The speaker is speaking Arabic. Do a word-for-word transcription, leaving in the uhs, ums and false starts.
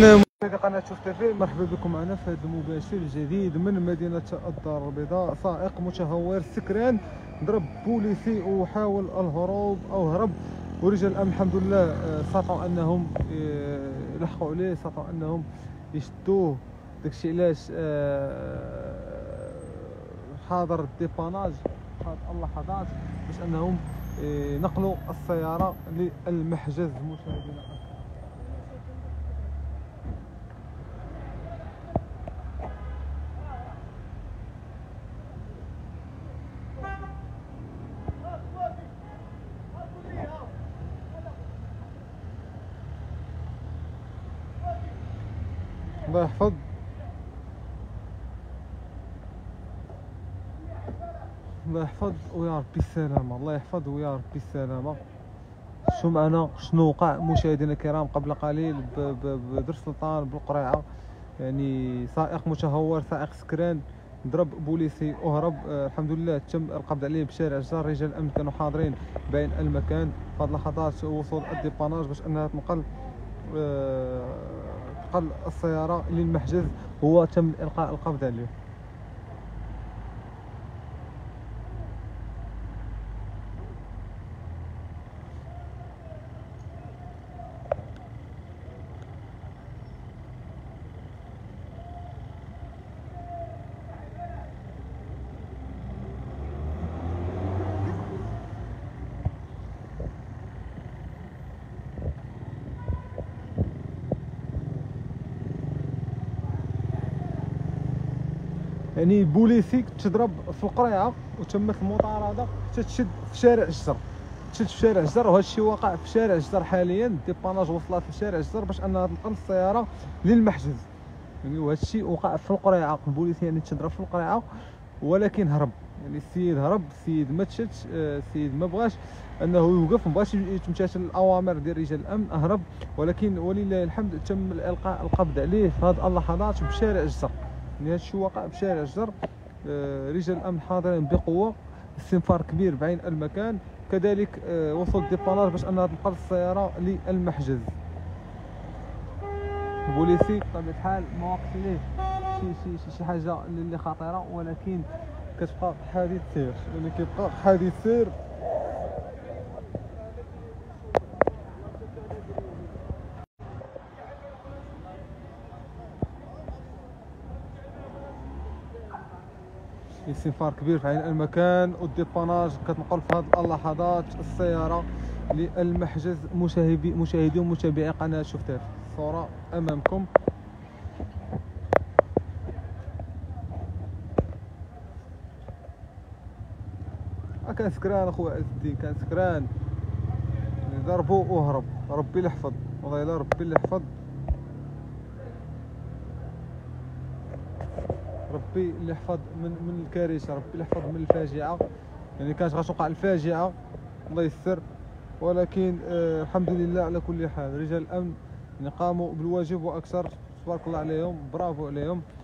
مشاهدي قناة شوف تيفي، مرحبا بكم معنا في هذا المباشر الجديد من مدينة الدار البيضاء. سائق متهور سكران ضرب بوليسي وحاول الهروب او هرب، ورجال الامن الحمد لله استطاعوا انهم لحقوا عليه، استطاعوا انهم يشدوه. داكشي علاش حاضر الديبناج حاضر اللحظات باش انهم نقلوا السيارة للمحجز. مشاهدينا الله يحفظ. الله يحفظ ويا ربي السلامة، الله يحفظ ويا ربي السلامة. شو معنا شنو وقع مشاهدينا الكرام قبل قليل بدر السلطان بالقريعة، يعني سائق متهور سائق سكران ضرب بوليسي وهرب. آه الحمد لله تم القبض عليه بشارع الجزائر. رجال الامن كانوا حاضرين بين المكان في هذه اللحظات وصول الديبناج باش انها تنقل آه قل السيارة للمحجز، هو تم إلقاء القبض عليه. يعني بوليسي تضرب في القريعه وتمت المطارده حتى تشد في شارع الجزر، تشد في شارع الجزر، وهذا الشيء وقع في شارع الجزر حاليا. الديبناج وصلت في شارع الجزر باش انها تنقل السياره للمحجز، يعني وهذا الشيء وقع في القريعه. البوليسي يعني تضرب في القريعه ولكن هرب، يعني السيد هرب، السيد ما تشدش، السيد ما بغاش انه يوقف، ما بغاش يتمشى الاوامر ديال رجال الامن، هرب. ولكن ولله الحمد تم القاء القبض عليه في هذه اللحظات بشارع الجزر. هذا الشيء وقع بشارع الجزر. آه رجال الامن حاضرين بقوه، استنفار كبير بعين المكان، كذلك آه وصول الديبناج باش انها تنقل السياره للمحجز. البوليسي بطبيعه الحال ما وقفش ليه شي شي شي حاجه اللي خطيره، ولكن كتبقى حادث سير، يعني كيبقى حادث سير. استنفار كبير في عين المكان، والديبناج كتنقل في هذه اللحظات السياره للمحجز. مشاهدي مشاهدي ومتابعي قناه شوف تيفي، الصوره امامكم. كان سكران اخويا عز الدين، كان سكران، ضربو وهرب. ربي اللي يحفظ، والله الا ربي اللي يحفظ، ربي اللي يحفظ من من الكارثه، ربي اللي يحفظ من الفاجعه. يعني كانت غتوقع الفاجعه الله يستر، ولكن آه الحمد لله على كل حال رجال الامن قاموا بالواجب واكثر، تبارك الله عليهم، برافو عليهم.